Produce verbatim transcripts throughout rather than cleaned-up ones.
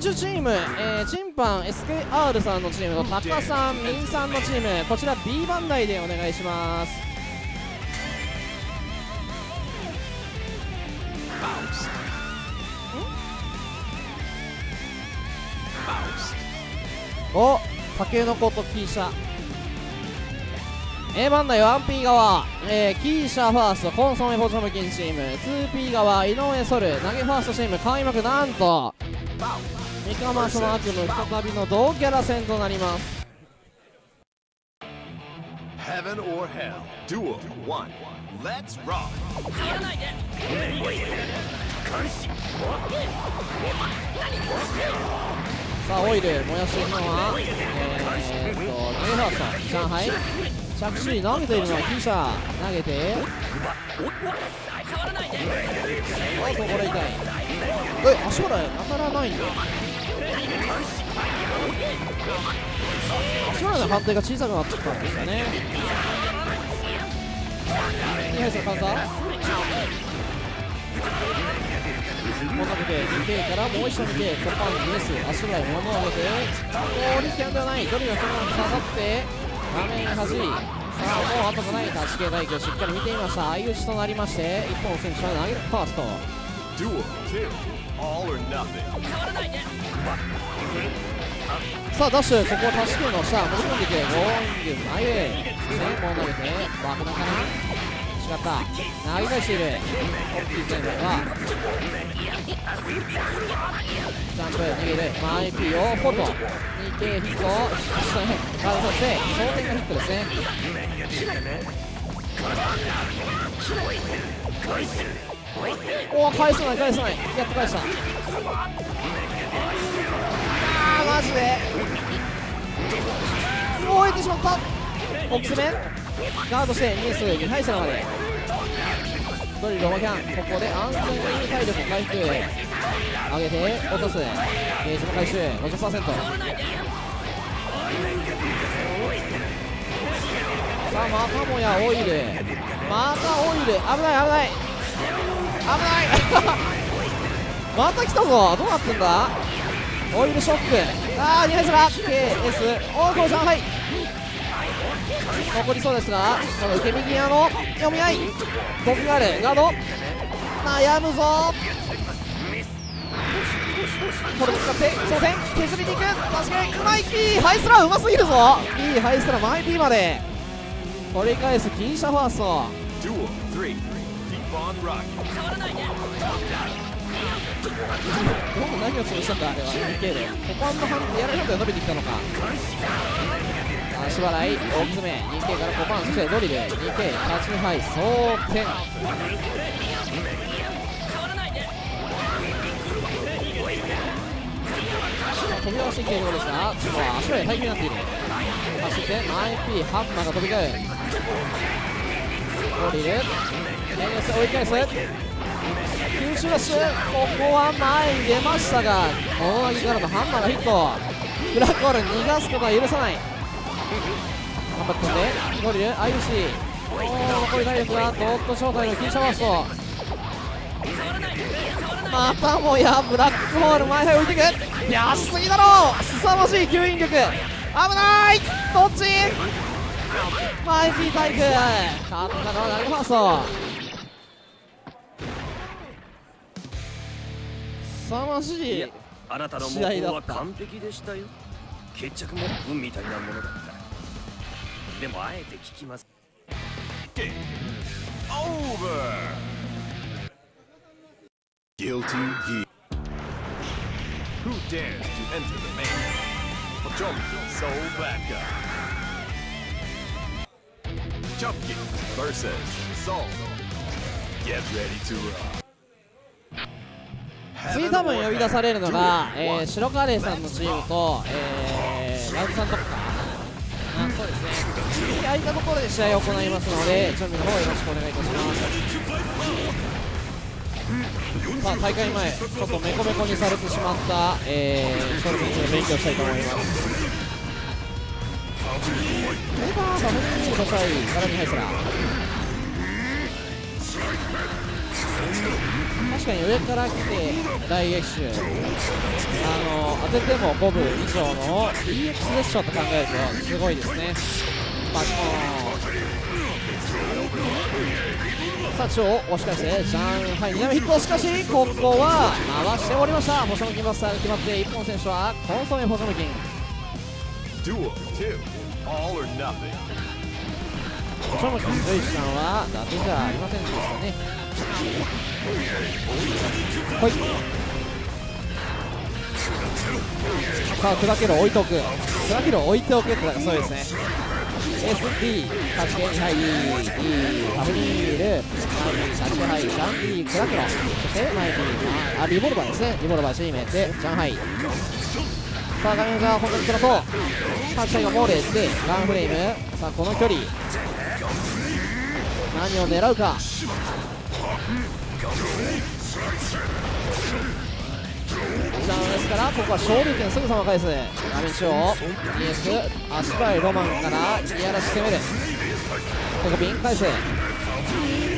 選手チーム、えー、チンパン エスケーアール さんのチームとタカさん、ミンさんのチーム、こちら B 番台でお願いします。お、タケノコとキーシャ。 A 番台 ワンピー 側、えー、キーシャファーストコンソメポジョムキンチーム、 ツーピー 側井上ソル投げファーストチーム開幕、なんと三釜その悪夢再びの同キャラ戦となります。さあオイル燃やしているのはえーっと投げファースト上海着地、投げているのはキーシャ、投げておっとこれ痛い、え、足払い当たらないんだ。足払いの判定が小さくなってきたんですかね。にはい戦簡単もうかけて ツーケー からもう一度 ツーケー コパンにス足払い物を上げてもうリスキャンではないドリルがそのまま刺さって画面に弾い、さあもう後がないか、地形代表しっかり見ていました。相打ちとなりまして一本選手は投げるファーストドゥオさあダッシュ、ここを足しての下持ち込んでいけゴーイング前へ先行投げてバクナかな、違った、投げ返しているオッピー前後はジャンプ逃げるマイピーをフォト ツーケー ヒットをガードさせて装填がヒットですね。おお返さない返さない、やっと返した。あーマジで燃えてしまった。ボックス面ガードしてニュースにはい戦までドリルロマキャン、ここで安全に体力を回復上げて落とす、ゲージの回収 ごじゅっパーセント。 さあまたもやオイル、またオイル、危ない危ない危ないまた来たぞ、どうなってんだオイルショック、ああにはいすら ケーエス おおこれ上海残りそうですが、この受け右側の読み合い毒があるガード悩むぞ、これを使って挑戦削りにいく、確かにマイピーハイスラーうますぎるぞ、いいハイスラーマイピーまで取り返すキーシャファースト、どう何を潰したんだあれは ツーケー で股間の半分やられると伸びてきたのか、足払い大きめ ツーケー から股間そしてドリル ツーケー 勝ちに敗装填、飛び出してきているようですが足払い耐久になっている、走って アイピー ハンマーが飛び交うドリル追い返す、吸収ラッシュ、ここは前に出ましたが大脇からのハンマーがヒット、ブラックホール逃がすことは許さない、頑張って飛んでドリル アイユーシー 残り体力がドット正体のキーシャワースト、またもやブラックホール前へ置いていく、いやしすぎだろう、凄まじい吸引力、危ないどっちマイキー体育勝ったのは投げファースト、凄まじいあなたの試合だった。完璧でしたよ。決着も運みたいなものだった。でもあえて聞きます。Game over。Guilty Gear。Who dares to enter the main? Pajom Soul Backer。Chopkin versus Soul。Get ready to rock。次多分呼び出されるのが、えー、白カレーさんのチームと、えー、ラウンさんとか、あ、そうですね、次空いたところで試合を行いますので準備の方よろしくお願いいたします。さあ大会前ちょっとメコメコにされてしまった、えー、人たちの勉強したいと思います。レバーが本当にごしゃいからにはいすら確かに上から来て大逆襲、あの当ててもごぶ以上の イーエックス デッションと考えるとすごいですね。バッコーン、さあ中央押し返して上海南ヒット、しかしここは回しておりました。モショムキンバスターが決まって、一本選手はコンソメモショムキン。モショムキンルイさんは伊達じゃありませんでしたね。はい、さあ砕けろ置いておく、砕けろ置いておくってなんかそうですね。 エスディー 勝ち点にはい イー アフリールさん勝ち点はい スリー 砕けろ、そして前にあリボルバーですね、リボルバー締めて上海、さあ画面が本当に辛そう、はち体がモーレーでガンフレーム、さあこの距離何を狙うか、なのですからここは勝利点すぐさま返す。画面中央イエス足払いロマンからいやらし攻める、ここピン返す、う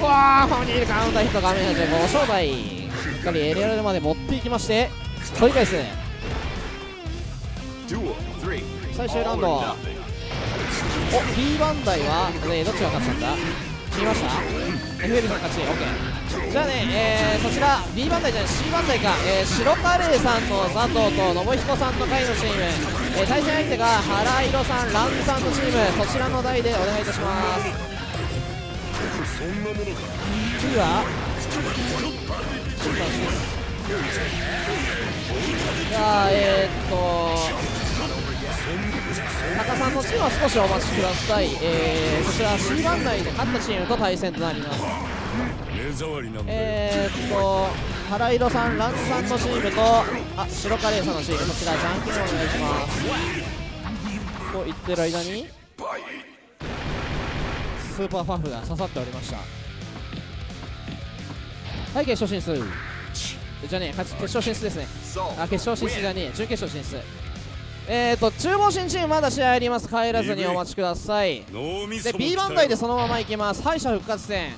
わーファミリーカウンターヒット、画面中ご招待しっかりエリアルまで持っていきまして取り返す。最終ラウンド、お B 番台はどっちが勝ったんだ、見ました？エフエル さん勝ち、OK、じゃあね、えー、そちら B 番台じゃない C 番台か、えー、白カレーさんの佐藤と信彦さんの会のチーム、えー、対戦相手が原色さん、ランズさんのチーム、そちらの台でお願いいたします。次はじゃあえー、っとタカさんのチームは少しお待ちください、えー、そちら C 番台で勝ったチームと対戦となります。えーっと原色さん、ランズさんのチームとあ白カレーさんのチーム、こちらじゃんけんお願いしますと言ってる間にスーパーファフが刺さっておりました。はい、決勝進出じゃねえ決勝進出ですね、あ決勝進出じゃねえ準決勝進出、えーと中央新チームまだ試合あります、帰らずにお待ちください。で B 番台でそのままいきます。敗者復活戦、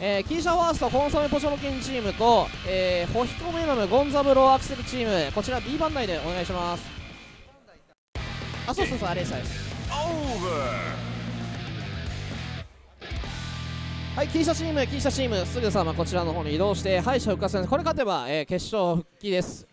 えー、キーシャファーストコンソメポショムキンチームと、えー、ホヒコメナムゴンザブローアクセルチーム、こちら B 番台でお願いします。あそうそうそう、あれさえはい、キーシャチームキーシャチームすぐさまこちらの方に移動して敗者復活戦、これ勝てば、えー、決勝復帰です。